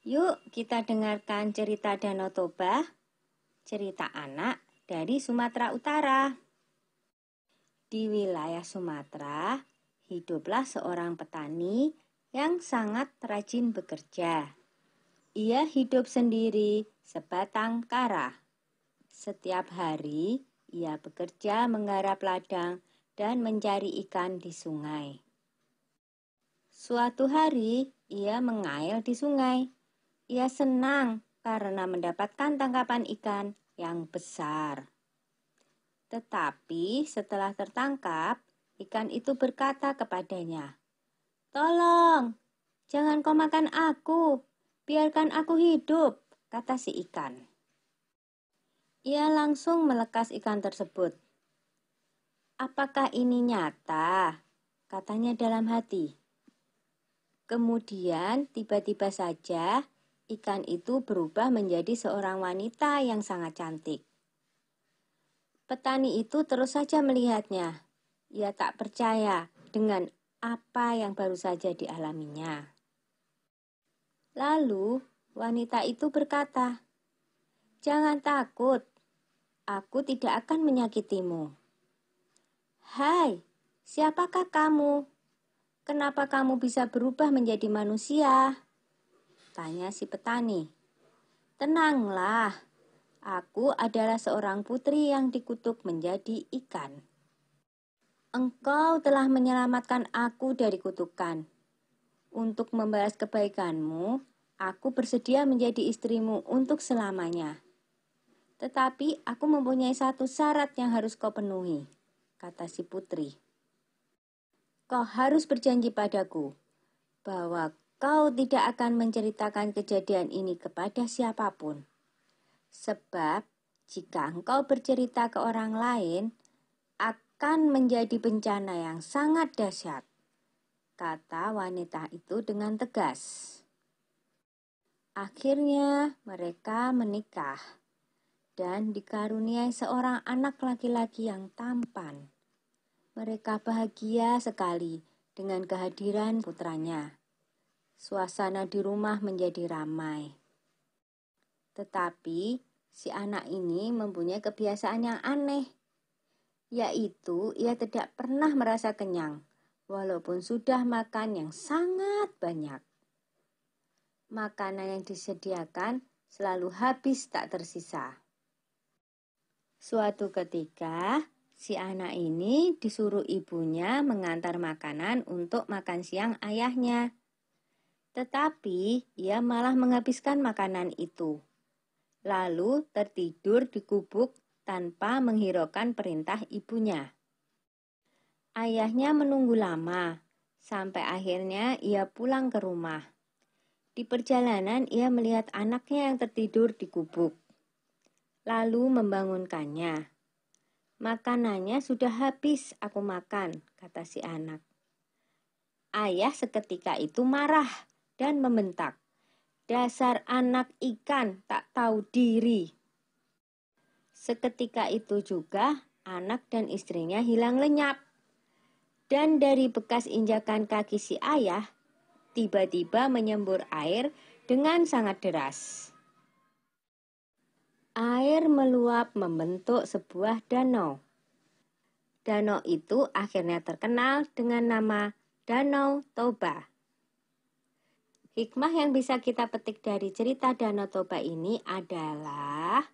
Yuk kita dengarkan cerita Danau Toba, cerita anak dari Sumatera Utara. Di wilayah Sumatera, hiduplah seorang petani yang sangat rajin bekerja. Ia hidup sendiri sebatang kara. Setiap hari, ia bekerja menggarap ladang dan mencari ikan di sungai. Suatu hari, ia mengail di sungai. Ia senang karena mendapatkan tangkapan ikan yang besar. Tetapi setelah tertangkap, ikan itu berkata kepadanya, "Tolong, jangan kau makan aku, biarkan aku hidup," kata si ikan. Ia langsung melekas ikan tersebut. "Apakah ini nyata?" katanya dalam hati. Kemudian tiba-tiba saja, ikan itu berubah menjadi seorang wanita yang sangat cantik. Petani itu terus saja melihatnya. Ia tak percaya dengan apa yang baru saja dialaminya. Lalu, wanita itu berkata, "Jangan takut, aku tidak akan menyakitimu." "Hai, siapakah kamu? Kenapa kamu bisa berubah menjadi manusia?" tanya si petani. "Tenanglah, aku adalah seorang putri yang dikutuk menjadi ikan. Engkau telah menyelamatkan aku dari kutukan. Untuk membalas kebaikanmu, aku bersedia menjadi istrimu untuk selamanya. Tetapi aku mempunyai satu syarat yang harus kau penuhi," kata si putri. "Kau harus berjanji padaku bahwa kau tidak akan menceritakan kejadian ini kepada siapapun. Sebab, jika engkau bercerita ke orang lain, akan menjadi bencana yang sangat dahsyat," kata wanita itu dengan tegas. Akhirnya, mereka menikah dan dikaruniai seorang anak laki-laki yang tampan. Mereka bahagia sekali dengan kehadiran putranya. Suasana di rumah menjadi ramai. Tetapi, si anak ini mempunyai kebiasaan yang aneh, yaitu ia tidak pernah merasa kenyang, walaupun sudah makan yang sangat banyak. Makanan yang disediakan selalu habis tak tersisa. Suatu ketika, si anak ini disuruh ibunya mengantar makanan untuk makan siang ayahnya. Tetapi ia malah menghabiskan makanan itu. Lalu tertidur di gubuk tanpa menghiraukan perintah ibunya. Ayahnya menunggu lama, sampai akhirnya ia pulang ke rumah. Di perjalanan ia melihat anaknya yang tertidur di gubuk, lalu membangunkannya. "Makanannya sudah habis aku makan," kata si anak. Ayah seketika itu marah dan membentak, "Dasar anak ikan tak tahu diri." Seketika itu juga anak dan istrinya hilang lenyap. Dan dari bekas injakan kaki si ayah, tiba-tiba menyembur air dengan sangat deras. Air meluap membentuk sebuah danau. Danau itu akhirnya terkenal dengan nama Danau Toba. Hikmah yang bisa kita petik dari cerita Danau Toba ini adalah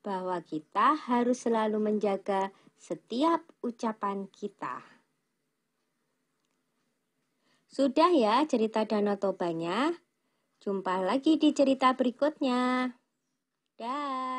bahwa kita harus selalu menjaga setiap ucapan kita. Sudah ya cerita Danau Tobanya. Jumpa lagi di cerita berikutnya. Dah.